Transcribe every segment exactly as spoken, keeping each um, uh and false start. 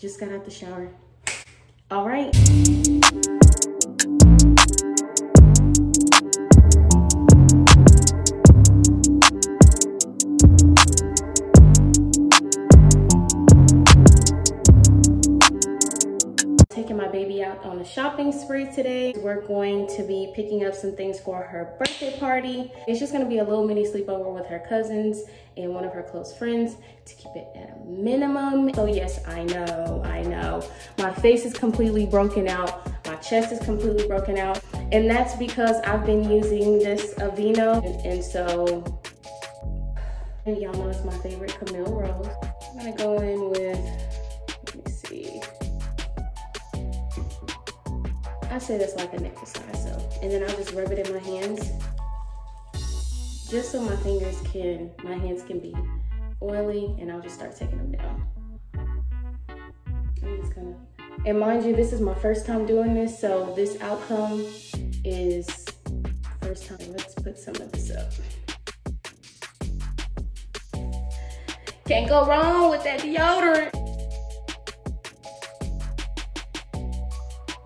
Just got out the shower. All right. Taking my baby out on a shopping spree today. We're going to be picking up some things for her birthday party. It's just gonna be a little mini sleepover with her cousins and one of her close friends to keep it at a minimum. So yes, I know, I know. My face is completely broken out. My chest is completely broken out. And that's because I've been using this Aveeno. And, and so, and y'all know it's my favorite Camille Rose. I'm gonna go in with, let me see. I say that's like a nickel size, so. And then I'll just rub it in my hands, just so my fingers can, my hands can be oily, and I'll just start taking them down. I'm just gonna, and mind you, this is my first time doing this, so this outcome is first time. Let's put some of this up. Can't go wrong with that deodorant.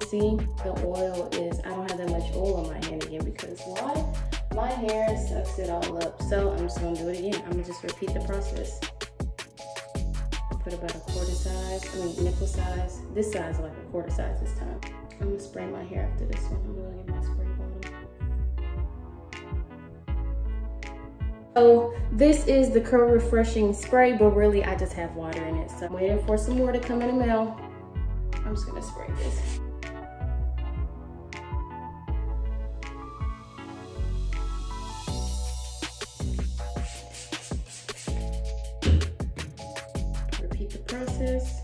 See, the oil is, I don't have that much oil on my hand again because why? My hair sucks it all up. So I'm just gonna do it again. I'm gonna just repeat the process. Put about a quarter size, I mean nickel size. This size is like a quarter size this time. I'm gonna spray my hair after this one. I'm gonna get my spray bottle. So this is the Curl Refreshing Spray, but really I just have water in it. So I'm waiting for some more to come in the mail. I'm just gonna spray this. Process.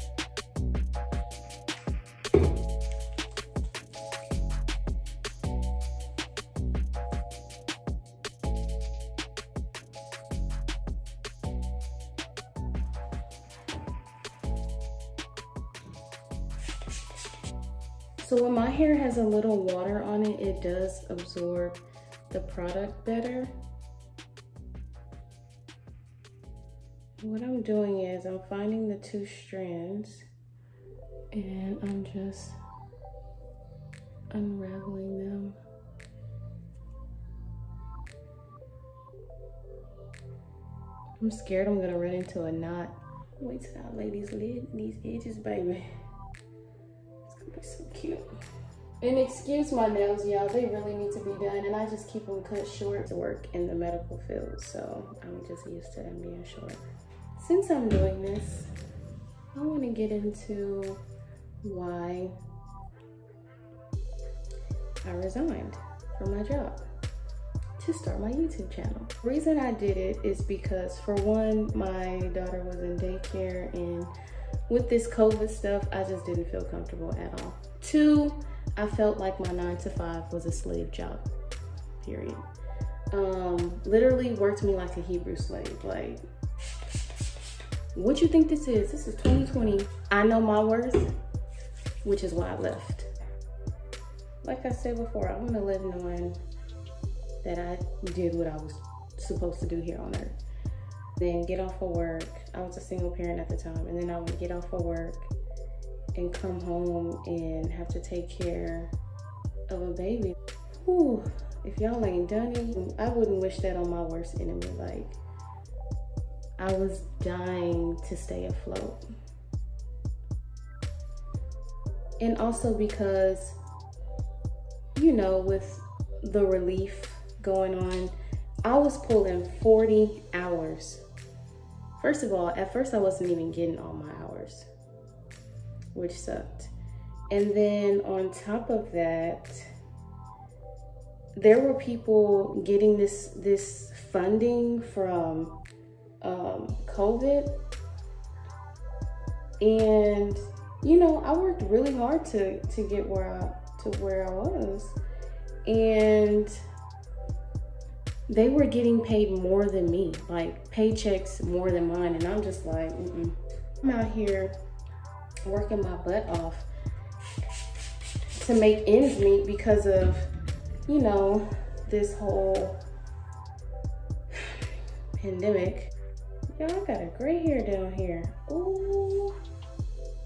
So when my hair has a little water on it, it does absorb the product better. What I'm doing is I'm finding the two strands and I'm just unraveling them. I'm scared I'm gonna run into a knot. Wait till I lay these, these edges, baby. It's gonna be so cute. And excuse my nails, y'all. They really need to be done, and I just keep them cut short to work in the medical field, so I'm just used to them being short. Since I'm doing this, I want to get into why I resigned from my job to start my YouTube channel. The reason I did it is because, for one, my daughter was in daycare, and with this COVID stuff, I just didn't feel comfortable at all. Two, I felt like my nine to five was a slave job, period. Um, literally worked me like a Hebrew slave. Like, what you think this is? This is twenty twenty. I know my worth, which is why I left. Like I said before, I want to let no one that I did what I was supposed to do here on earth. Then get off of work. I was a single parent at the time, and then I would get off of work and come home and have to take care of a baby. Whew, if y'all ain't done it, I wouldn't wish that on my worst enemy. Like, I was dying to stay afloat. And also because, you know, with the relief going on, I was pulling forty hours. First of all, at first I wasn't even getting all my hours, which sucked. And then on top of that, there were people getting this this funding from um, COVID. And, you know, I worked really hard to, to get where I, to where I was. And they were getting paid more than me, like paychecks more than mine. And I'm just like, mm-mm. I'm out here working my butt off to make ends meet because of, you know, this whole pandemic. Y'all, I got a gray hair down here. Ooh,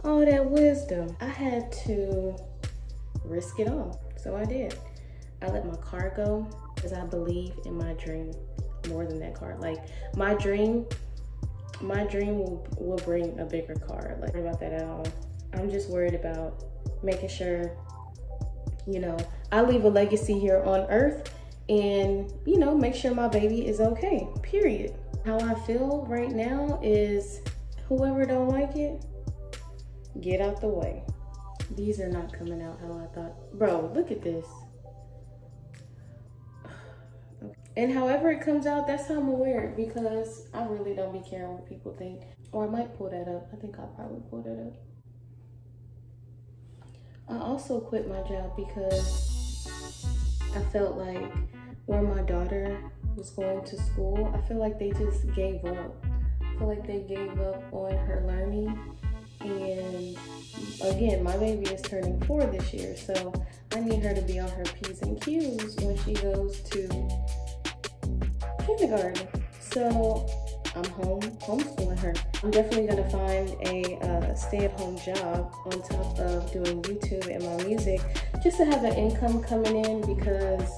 all that wisdom. I had to risk it all, so I did. I let my car go because I believe in my dream more than that car. Like my dream, my dream will, will bring a bigger car. Like, I'm not worried about that at all. I'm just worried about making sure, you know, I leave a legacy here on earth and, you know, make sure my baby is okay, period. How I feel right now is whoever don't like it, get out the way. These are not coming out how I thought. Bro, look at this. And however it comes out, that's how I'm gonna wear it, because I really don't be caring what people think. Or I might pull that up. I think I'll probably pull that up. I also quit my job because I felt like when my daughter was going to school, I feel like they just gave up. I feel like they gave up on her learning. And again, my baby is turning four this year, so I need her to be on her P's and Q's when she goes to kindergarten. So I'm home homeschooling her. I'm definitely gonna find a uh, stay-at-home job on top of doing YouTube and my music, just to have an income coming in, because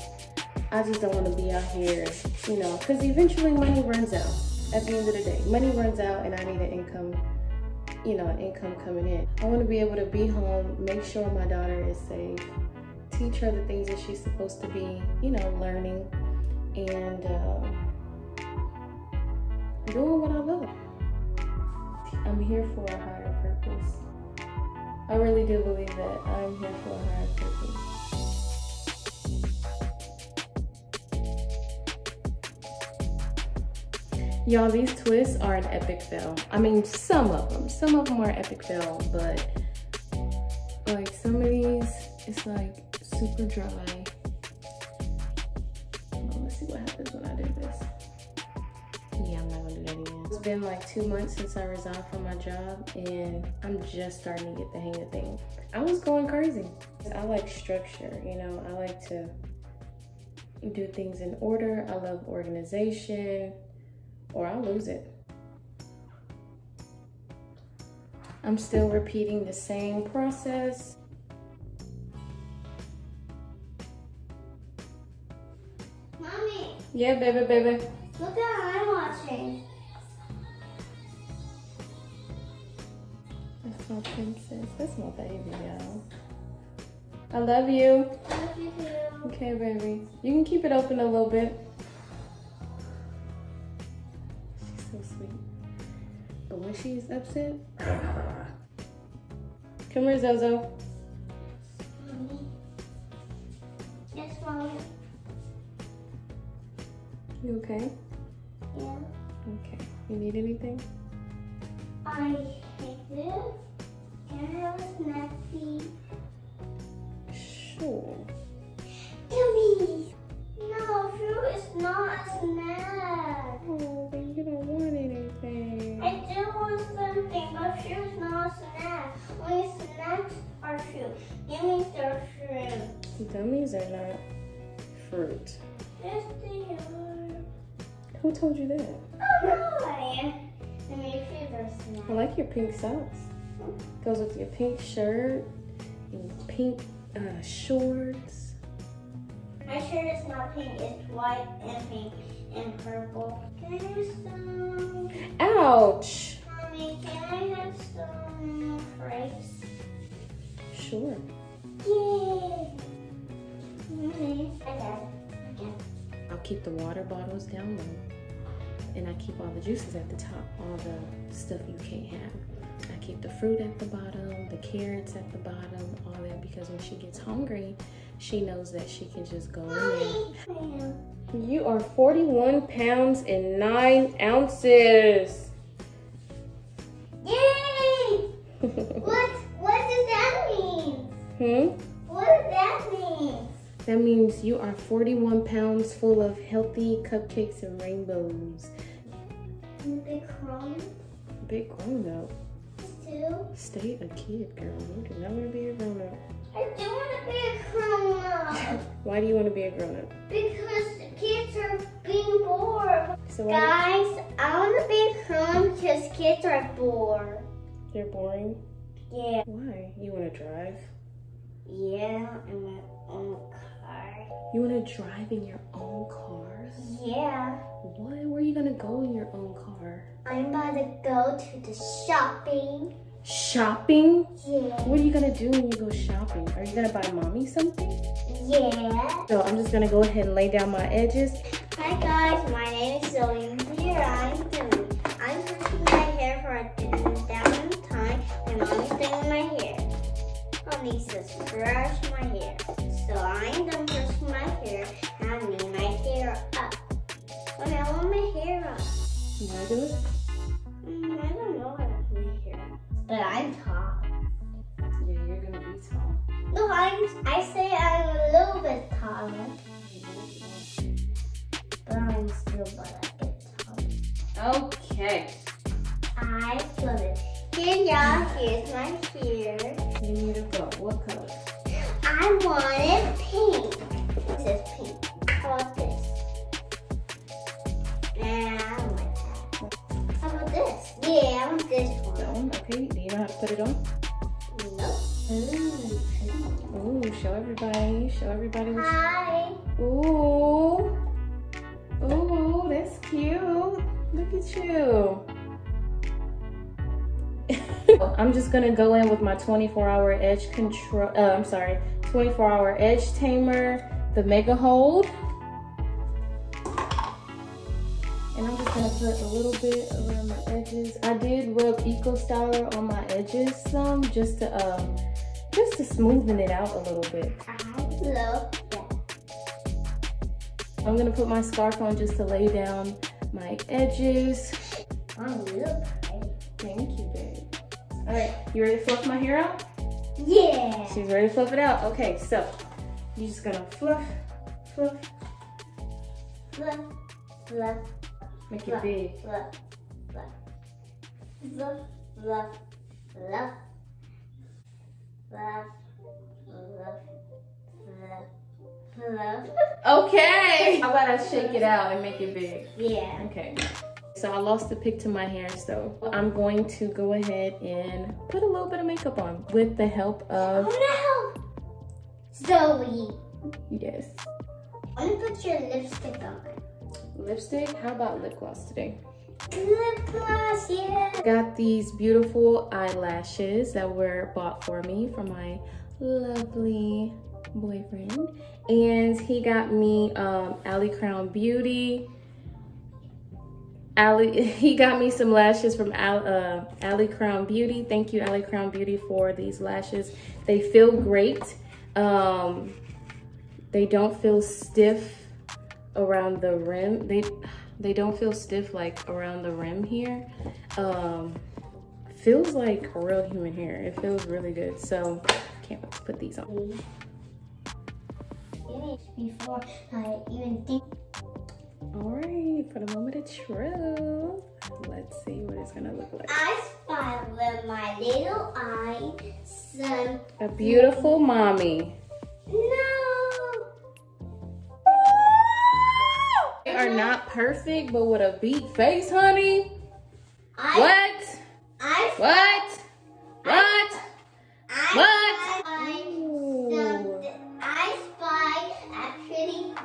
I just don't want to be out here, you know, because eventually money runs out. At the end of the day, money runs out and I need an income, you know, an income coming in. I want to be able to be home, make sure my daughter is safe, teach her the things that she's supposed to be, you know, learning, and uh, doing what I love. I'm here for a higher purpose. I really do believe that I'm here for a higher purpose. Y'all, these twists are an epic fail. I mean, some of them. Some of them are epic fail, but like some of these, it's like super dry. On, let's see what happens when I do this. Yeah, I'm not gonna do that again. It's been like two months since I resigned from my job, and I'm just starting to get the hang of things. I was going crazy. I like structure, you know? I like to do things in order. I love organization. Or I'll lose it. I'm still repeating the same process. Mommy. Yeah, baby, baby. Look at what I'm watching. That's my princess. That's my baby, y'all. I love you. Love you too. Okay, baby. You can keep it open a little bit. Sweet, but when she's upset, come here, Zozo. Mommy. Yes, Mommy. You okay? Yeah. Okay. You need anything? I take this and have a snack seat. Sure. Gummy. No, fruit is not a snack. Oh, but you don't want anything. I do want something, but fruit is not a snack. Only snacks are fruit. Gummies are fruit. Gummies are not fruit. Yes, they are. Who told you that? Oh, no. I made favorite snack. I like your pink socks. Goes with your pink shirt and your pink uh, shorts. My shirt is not pink, it's white and pink and purple. Can I have some? Ouch! Mommy, can I have some crepes? Sure. Yay! Okay. Okay. I'll keep the water bottles down low, and I keep all the juices at the top, all the stuff you can't have. I keep the fruit at the bottom, the carrots at the bottom, all that, because when she gets hungry, she knows that she can just go in there. You are forty-one pounds and nine ounces. Yay! what, what does that mean? Hmm? What does that mean? That means you are forty-one pounds full of healthy cupcakes and rainbows. I'm a big grown. Big grown up. Still? Stay a kid, girl. You do not want to be a grown up. I don't want to be a grown-up. Why do you want to be a grown-up? Because kids are being bored. So guys, I want to be a grown-up because kids are bored. They're boring? Yeah. Why? You want to drive? Yeah, in my own car. You want to drive in your own car? Yeah. What? Where are you going to go in your own car? I'm about to go to the shopping. Shopping? Yeah. What are you going to do when you go shopping? Are you going to buy mommy something? Yeah. So I'm just going to go ahead and lay down my edges. Hi guys, my name is Zoe. Here I am doing. I'm brushing my hair for a thousand time and mommy's doing my hair. Mommy says brush my hair. So I'm done brushing my hair and I need my hair up. But I want my hair up. You want to do it? Mm, I don't know what I want my hair up. But I'm tall. Yeah, you're going to be tall. No, I'm, I say I'm a little bit taller. But I'm still better. Okay. I love it. Here y'all, here's my hair. Beautiful. What color? I want it pink. This is pink. How about this? And I want that. How about this? Yeah, I want this one. That one? Okay. Do you know how to put it on? No. Ooh. Ooh, show everybody. Show everybody. What's... Hi. Ooh. Ooh, that's cute. Look at you. I'm just gonna go in with my twenty-four hour edge control. Uh, I'm sorry, twenty-four hour edge tamer, the mega hold. And I'm just gonna put a little bit around my edges. I did rub Eco Styler on my edges some just to um just to smoothen it out a little bit. I love that. I'm gonna put my scarf on just to lay down my edges. I look pretty. Thank you, babe. All right, you ready to fluff my hair out? Yeah. She's ready to fluff it out. Okay, so you're just gonna fluff, fluff, fluff, fluff. Make fluff, it big. Fluff, fluff, fluff, fluff, fluff, fluff, fluff, fluff. Hello. Okay. How about I shake it out and make it big? Yeah. Okay. So I lost the pick to my hair, so I'm going to go ahead and put a little bit of makeup on with the help of... Oh no! Zoe. Yes. I'm gonna put your lipstick on. Lipstick? How about lip gloss today? Lip gloss, yeah. Got these beautiful eyelashes that were bought for me from my lovely boyfriend, and he got me um Ali Crown Beauty. Ali he got me some lashes from Al, uh, Ali Crown Beauty. Thank you, Ali Crown Beauty, for these lashes. They feel great. Um they don't feel stiff around the rim. They they don't feel stiff like around the rim here. Um feels like real human hair. It feels really good. So can't wait to put these on. Before I even think. All right, for the moment of truth, let's see what it's gonna look like. I spy with my little eye, some a beautiful mommy. No, they are not perfect, but with a beat face, honey. I, what? I what? I, what? I, what? I, what?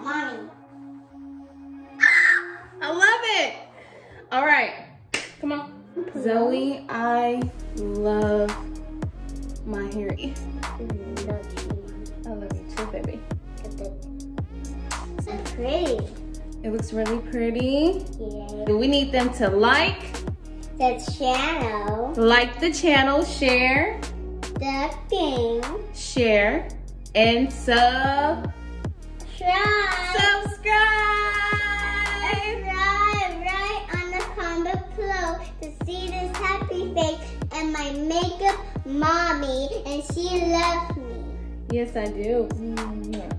Mommy. Ah, I love it. All right, come on. Zoe, I love my hair. I love you. I love you too, baby. It's so pretty. It looks really pretty. Yeah. We need them to like the channel. Like the channel, share. The thing. Share and sub. Subscribe. Subscribe! Subscribe right on the comment below to see this happy face and my makeup mommy, and she loves me. Yes, I do. Mm, yeah.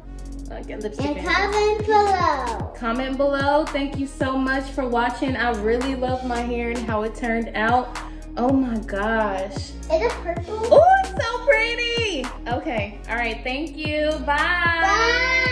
Okay, lipstick and comment below. Comment below. Thank you so much for watching. I really love my hair and how it turned out. Oh my gosh. Is it purple? Oh, it's so pretty. Okay. All right. Thank you. Bye. Bye.